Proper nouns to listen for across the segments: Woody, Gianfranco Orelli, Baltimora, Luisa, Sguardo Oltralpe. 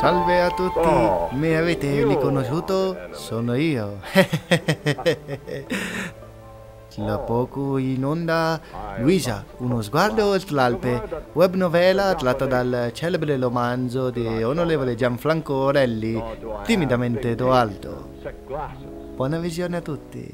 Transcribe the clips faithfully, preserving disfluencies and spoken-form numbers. Salve a tutti, oh, mi avete riconosciuto? Bello. Sono io. La poco in onda, Luisa, uno sguardo sull'Alpe, web novela tratta dal celebre romanzo di onorevole Gianfranco Orelli, Timidamente do alto. Buona visione a tutti.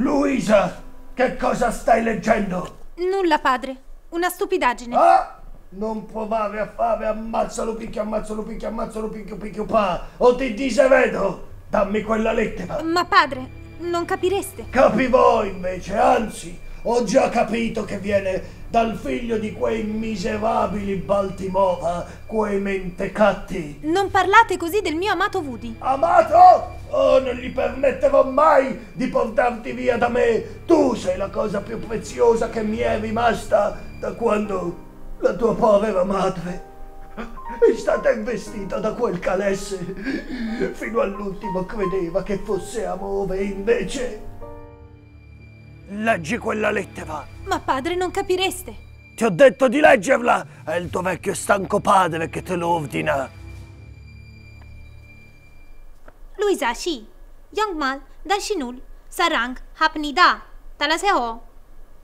Luisa, che cosa stai leggendo? Nulla, padre. Una stupidaggine. Ah! Non provare a fare ammazzalo picchio, ammazzalo picchio, ammazzalo picchio, picchio pa, o ti disevedo. Dammi quella lettera. Ma padre, non capireste. Capivo invece, anzi, ho già capito che viene dal figlio di quei miserabili Baltimora, quei mentecatti. Non parlate così del mio amato Woody. Amato? Oh, non gli permetterò mai di portarti via da me. Tu sei la cosa più preziosa che mi è rimasta da quando la tua povera madre è stata investita da quel calesse. Fino all'ultimo credeva che fosse amore, invece... Leggi quella lettera. Ma padre, non capireste. Ti ho detto di leggerla. È il tuo vecchio stanco padre che te lo ordina. Luisa, sì. Yongmal, Dashinul, Sarang, Hapnida, Talaseho,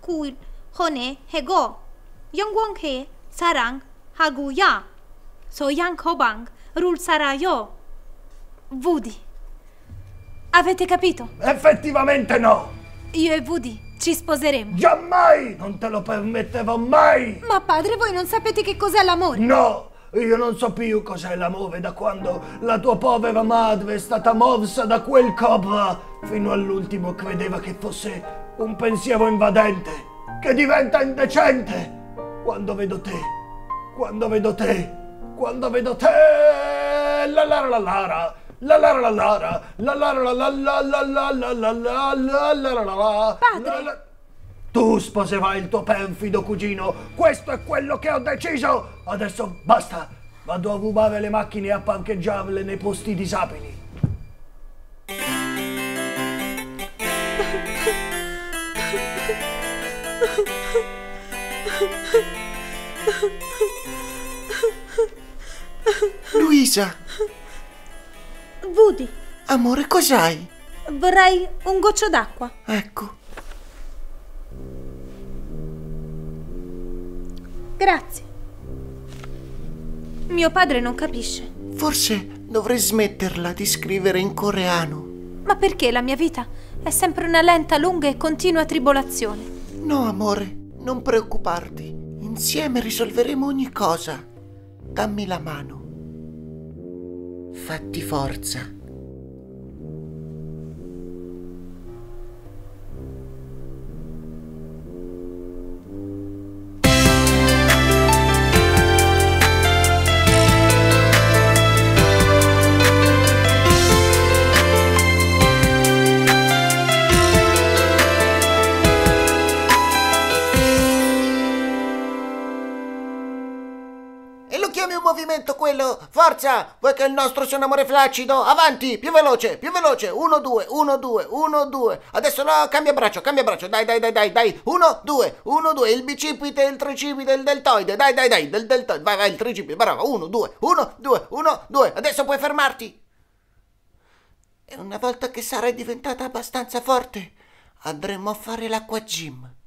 Kur, Hone, Hego, Yongwonghe, Sarang, Haguya, Soyang Hobang, Rul Sarayo, Woody. Avete capito? Effettivamente no. Io e Woody ci sposeremo. Giammai! Non te lo permetterò mai! Ma padre, voi non sapete che cos'è l'amore? No! Io non so più cos'è l'amore da quando la tua povera madre è stata morsa da quel cobra. Fino all'ultimo credeva che fosse un pensiero invadente, che diventa indecente. Quando vedo te, quando vedo te, quando vedo te, la la la la la. La la la la la la la la la la la la la la la la la. Padre! Tu sposerai il tuo perfido cugino, questo è quello che ho deciso! Adesso basta, vado a rubare le macchine e a parcheggiarle nei posti disabili. Luisa! Woody. Amore, cos'hai? Vorrei un goccio d'acqua. Ecco. Grazie. Mio padre non capisce. Forse dovrei smetterla di scrivere in coreano. Ma perché la mia vita è sempre una lenta, lunga e continua tribolazione? No, amore, non preoccuparti. Insieme risolveremo ogni cosa. Dammi la mano. Fatti forza. Movimento quello, forza! Vuoi che il nostro sia un amore flaccido? Avanti, più veloce, più veloce, uno, due, uno, due, uno, due, adesso no, cambia braccio, cambia braccio, dai, dai, dai, dai, dai, uno, due, uno, due, il bicipite, il tricipite, il deltoide, dai, dai, dai, del deltoide, vai, vai, il tricipite, brava, uno, due, uno, due, uno, due, adesso puoi fermarti! E una volta che sarai diventata abbastanza forte, andremo a fare l'acqua gym.